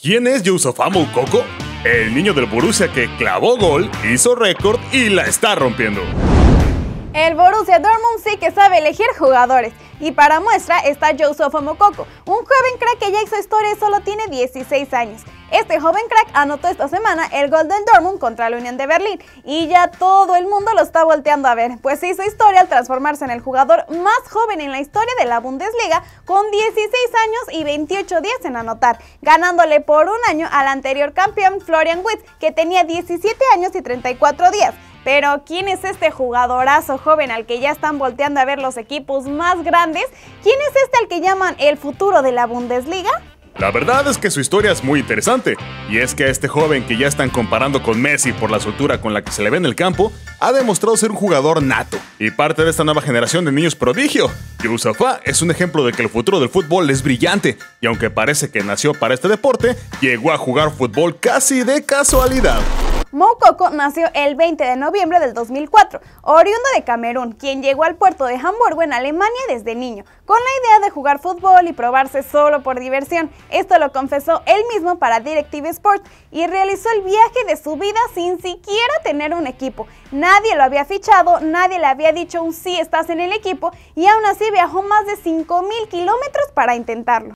¿Quién es Youssoufa Moukoko? El niño del Borussia que clavó gol, hizo récord y la está rompiendo. El Borussia Dortmund sí que sabe elegir jugadores. Y para muestra está Youssoufa Moukoko, un joven crack que ya hizo historia y solo tiene 16 años. Este joven crack anotó esta semana el gol del Dortmund contra la Unión de Berlín y ya todo el mundo lo está volteando a ver, pues hizo historia al transformarse en el jugador más joven en la historia de la Bundesliga con 16 años y 28 días en anotar, ganándole por un año al anterior campeón Florian Wirtz, que tenía 17 años y 34 días. Pero ¿quién es este jugadorazo joven al que ya están volteando a ver los equipos más grandes? ¿Quién es este al que llaman el futuro de la Bundesliga? La verdad es que su historia es muy interesante, y es que a este joven que ya están comparando con Messi por la soltura con la que se le ve en el campo, ha demostrado ser un jugador nato y parte de esta nueva generación de niños prodigio. Youssoufa es un ejemplo de que el futuro del fútbol es brillante, y aunque parece que nació para este deporte, llegó a jugar fútbol casi de casualidad. Moukoko nació el 20 de noviembre del 2004, oriundo de Camerún, quien llegó al puerto de Hamburgo en Alemania desde niño, con la idea de jugar fútbol y probarse solo por diversión. Esto lo confesó él mismo para Directv Sports y realizó el viaje de su vida sin siquiera tener un equipo. Nadie lo había fichado, nadie le había dicho un sí, estás en el equipo, y aún así viajó más de 5.000 kilómetros para intentarlo.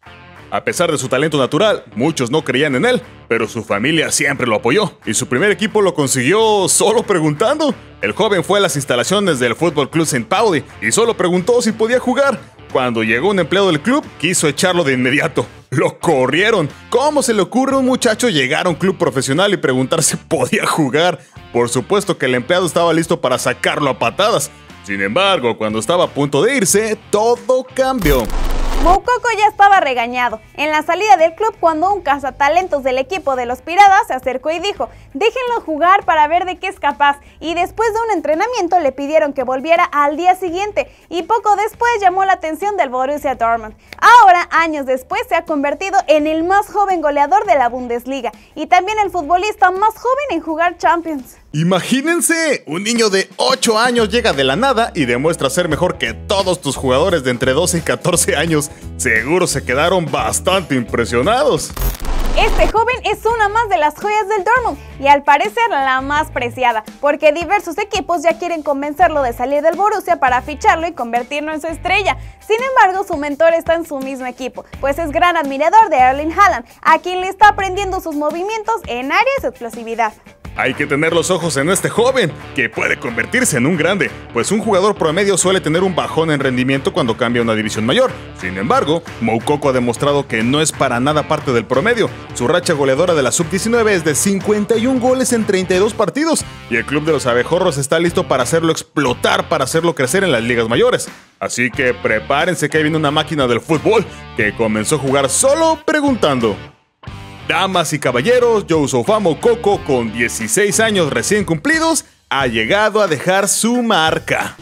A pesar de su talento natural, muchos no creían en él, pero su familia siempre lo apoyó y su primer equipo lo consiguió solo preguntando. El joven fue a las instalaciones del FC St. Pauli y solo preguntó si podía jugar. Cuando llegó un empleado del club, quiso echarlo de inmediato. ¡Lo corrieron! ¿Cómo se le ocurre a un muchacho llegar a un club profesional y preguntar si podía jugar? Por supuesto que el empleado estaba listo para sacarlo a patadas. Sin embargo, cuando estaba a punto de irse, todo cambió. Moukoko ya estaba regañado en la salida del club cuando un cazatalentos del equipo de los Piratas se acercó y dijo: déjenlo jugar para ver de qué es capaz, y después de un entrenamiento le pidieron que volviera al día siguiente, y poco después llamó la atención del Borussia Dortmund. Ahora, años después, se ha convertido en el más joven goleador de la Bundesliga y también el futbolista más joven en jugar Champions. Imagínense, un niño de 8 años llega de la nada y demuestra ser mejor que todos tus jugadores de entre 12 y 14 años. Seguro se quedaron bastante impresionados. Este joven es una más de las joyas del Dortmund y al parecer la más preciada, porque diversos equipos ya quieren convencerlo de salir del Borussia para ficharlo y convertirlo en su estrella. Sin embargo, su mentor está en su mismo equipo, pues es gran admirador de Erling Haaland, a quien le está aprendiendo sus movimientos en área y su explosividad. Hay que tener los ojos en este joven, que puede convertirse en un grande, pues un jugador promedio suele tener un bajón en rendimiento cuando cambia a una división mayor. Sin embargo, Moukoko ha demostrado que no es para nada parte del promedio. Su racha goleadora de la Sub-19 es de 51 goles en 32 partidos, y el club de los abejorros está listo para hacerlo explotar, para hacerlo crecer en las ligas mayores. Así que prepárense, que viene una máquina del fútbol que comenzó a jugar solo preguntando. Damas y caballeros, Youssoufa Moukoko, con 16 años recién cumplidos, ha llegado a dejar su marca.